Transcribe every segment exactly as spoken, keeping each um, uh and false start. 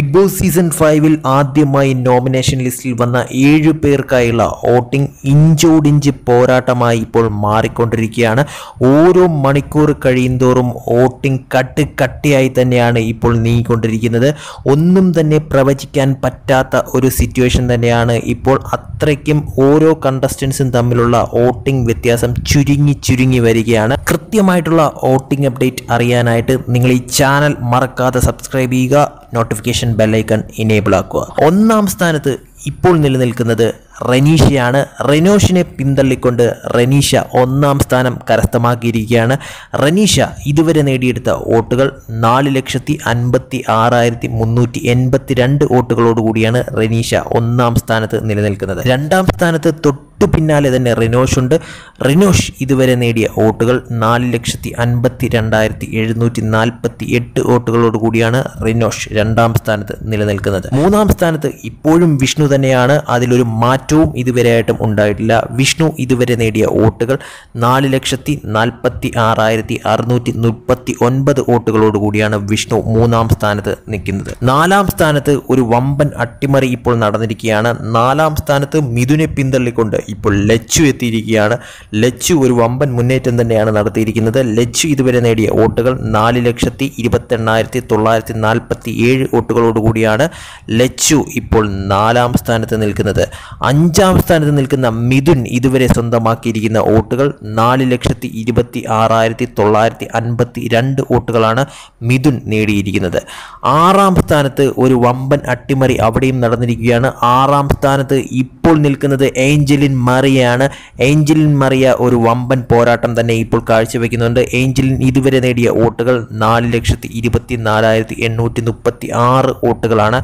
Big boss season ഫൈവിൽ ആദ്യമായി nomination ലിസ്റ്റിൽ വന്ന ഏഴ് പേർക്കായുള്ള വോട്ടിംഗ് ഇഞ്ചോടിഞ്ച് പോരാട്ടമായി ഇപ്പോൾ മാറിക്കൊണ്ടിരിക്കുകയാണ്. ഓരോ മണിക്കൂർ കഴിയുന്തോറും വോട്ടിംഗ് കട്ട് കട്ടിയായി തന്നെയാണ് ഇപ്പോൾ നീങ്ങിക്കൊണ്ടിരിക്കുന്നത്. ഒന്നും തന്നെ പ്രവചിക്കാൻ പറ്റാത്ത ഒരു സിറ്റുവേഷൻ തന്നെയാണ് ഇപ്പോൾ. അത്രയ്ക്കും ഓരോ കണ്ടസ്റ്റൻസും തമ്മിലുള്ള വോട്ടിംഗ് വ്യത്യാസം ചുരുങ്ങി ചുരുങ്ങി വരികയാണ്. കൃത്യമായിട്ടുള്ള വോട്ടിംഗ് അപ്ഡേറ്റ് അറിയാനായിട്ട് നിങ്ങൾ ഈ ചാനൽ മറക്കാതെ സബ്സ്ക്രൈബ് ചെയ്യുക, നോട്ടിഫിക്കേഷൻ ബെല്ലൈക്കൺ ഇനേബിൾ ആക്കുക. ഒന്നാം സ്ഥാനത്ത് ഇപ്പോൾ നിലനിൽക്കുന്നത് റനീഷയാണ്. റനോഷിനെ പിന്തള്ളിക്കൊണ്ട് റനീഷ ഒന്നാം സ്ഥാനം കരസ്ഥമാക്കിയിരിക്കുകയാണ്. റനീഷ ഇതുവരെ നേടിയെടുത്ത വോട്ടുകൾ നാല് ലക്ഷത്തി അൻപത്തി ആറായിരത്തി മുന്നൂറ്റി എൺപത്തി രണ്ട് വോട്ടുകളോടുകൂടിയാണ് റനീഷ ഒന്നാം സ്ഥാനത്ത് നിലനിൽക്കുന്നത്. രണ്ടാം സ്ഥാനത്ത് തൊട്ടു പിന്നാലെ തന്നെ റനോഷുണ്ട്. റനോഷ് ഇതുവരെ നേടിയ വോട്ടുകൾ നാല് ലക്ഷത്തി അൻപത്തി രണ്ടായിരത്തി എഴുന്നൂറ്റി നാൽപ്പത്തി എട്ട് വോട്ടുകളോടുകൂടിയാണ് റനോഷ് രണ്ടാം സ്ഥാനത്ത് നിലനിൽക്കുന്നത്. മൂന്നാം സ്ഥാനത്ത് ഇപ്പോഴും വിഷ്ണു തന്നെയാണ്. അതിലൊരു മാറ്റം ും ഇതുവരെയായിട്ടും ഉണ്ടായിട്ടില്ല. വിഷ്ണു ഇതുവരെ നേടിയ വോട്ടുകൾ നാല് ലക്ഷത്തി നാൽപ്പത്തി ആറായിരത്തി അറുന്നൂറ്റി മുപ്പത്തി ഒൻപത് വോട്ടുകളോടുകൂടിയാണ് വിഷ്ണു മൂന്നാം സ്ഥാനത്ത് നിൽക്കുന്നത്. നാലാം സ്ഥാനത്ത് ഒരു വമ്പൻ അട്ടിമറി ഇപ്പോൾ നടന്നിരിക്കുകയാണ്. നാലാം സ്ഥാനത്ത് മിഥുനെ പിന്തള്ളിക്കൊണ്ട് ഇപ്പോൾ ലച്ചു എത്തിയിരിക്കുകയാണ്. ലച്ചു ഒരു വമ്പൻ മുന്നേറ്റം തന്നെയാണ് നടത്തിയിരിക്കുന്നത്. ലച്ചു ഇതുവരെ നേടിയ വോട്ടുകൾ നാല് ലക്ഷത്തി ഇരുപത്തി എണ്ണായിരത്തി തൊള്ളായിരത്തി നാൽപ്പത്തി ഏഴ് വോട്ടുകളോടുകൂടിയാണ് ലച്ചു ഇപ്പോൾ നാലാം സ്ഥാനത്ത് നിൽക്കുന്നത്. അഞ്ചാം സ്ഥാനത്ത് നിൽക്കുന്ന മിഥുൻ ഇതുവരെ സ്വന്തമാക്കിയിരിക്കുന്ന വോട്ടുകൾ നാല് ലക്ഷത്തി ഇരുപത്തി ആറായിരത്തി തൊള്ളായിരത്തി അൻപത്തി രണ്ട് വോട്ടുകളാണ് മിഥുൻ നേടിയിരിക്കുന്നത്. ആറാം സ്ഥാനത്ത് ഒരു വമ്പൻ അട്ടിമറി അവിടെയും നടന്നിരിക്കുകയാണ്. ആറാം സ്ഥാനത്ത് ഇപ്പോൾ നിൽക്കുന്നത് ഏഞ്ചലിൻ മറിയയാണ്. ഏഞ്ചലിൻ മറിയ ഒരു വമ്പൻ പോരാട്ടം തന്നെ ഇപ്പോൾ കാഴ്ചവെക്കുന്നുണ്ട്. ഏഞ്ചലിൻ ഇതുവരെ നേടിയ വോട്ടുകൾ നാല് ലക്ഷത്തി ഇരുപത്തി നാലായിരത്തി എണ്ണൂറ്റി മുപ്പത്തി ആറ് വോട്ടുകളാണ്.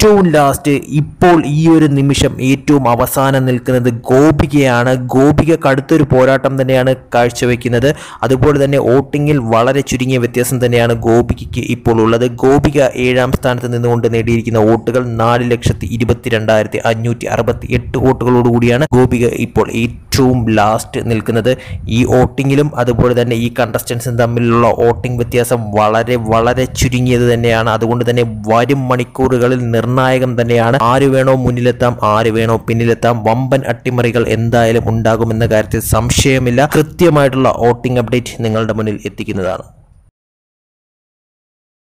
ഏറ്റവും ലാസ്റ്റ് ഇപ്പോൾ ഈ ഒരു നിമിഷം ഏറ്റവും അവസാനം നിൽക്കുന്നത് ഗോപികയാണ്. ഗോപിക കടുത്തൊരു പോരാട്ടം തന്നെയാണ് കാഴ്ചവെക്കുന്നത്. അതുപോലെ തന്നെ വോട്ടിങ്ങിൽ വളരെ ചുരുങ്ങിയ വ്യത്യാസം തന്നെയാണ് ഗോപികയ്ക്ക് ഇപ്പോൾ ഉള്ളത്. ഗോപിക ഏഴാം സ്ഥാനത്ത് നിന്നുകൊണ്ട് നേടിയിരിക്കുന്ന വോട്ടുകൾ നാല് ലക്ഷത്തി ഇരുപത്തി രണ്ടായിരത്തി അഞ്ഞൂറ്റി അറുപത്തി എട്ട് വോട്ടുകളോടുകൂടിയാണ് ഗോപിക ഇപ്പോൾ ഏറ്റവും ലാസ്റ്റ് നിൽക്കുന്നത്. ഈ വോട്ടിങ്ങിലും അതുപോലെ തന്നെ ഈ കണ്ടസ്റ്റൻസും തമ്മിലുള്ള വോട്ടിംഗ് വ്യത്യാസം വളരെ വളരെ ചുരുങ്ങിയത് തന്നെയാണ്. അതുകൊണ്ട് തന്നെ വരും മണിക്കൂറുകളിൽ നിർണായകം തന്നെയാണ്. ആര് വേണോ മുന്നിലെത്താം, ആര് വേണോ പിന്നിലെത്താം. വമ്പൻ അട്ടിമറികൾ എന്തായാലും ഉണ്ടാകുമെന്ന കാര്യത്തിൽ സംശയമില്ല. കൃത്യമായിട്ടുള്ള വോട്ടിംഗ് അപ്ഡേറ്റ് നിങ്ങളുടെ മുന്നിൽ എത്തിക്കുന്നതാണ്.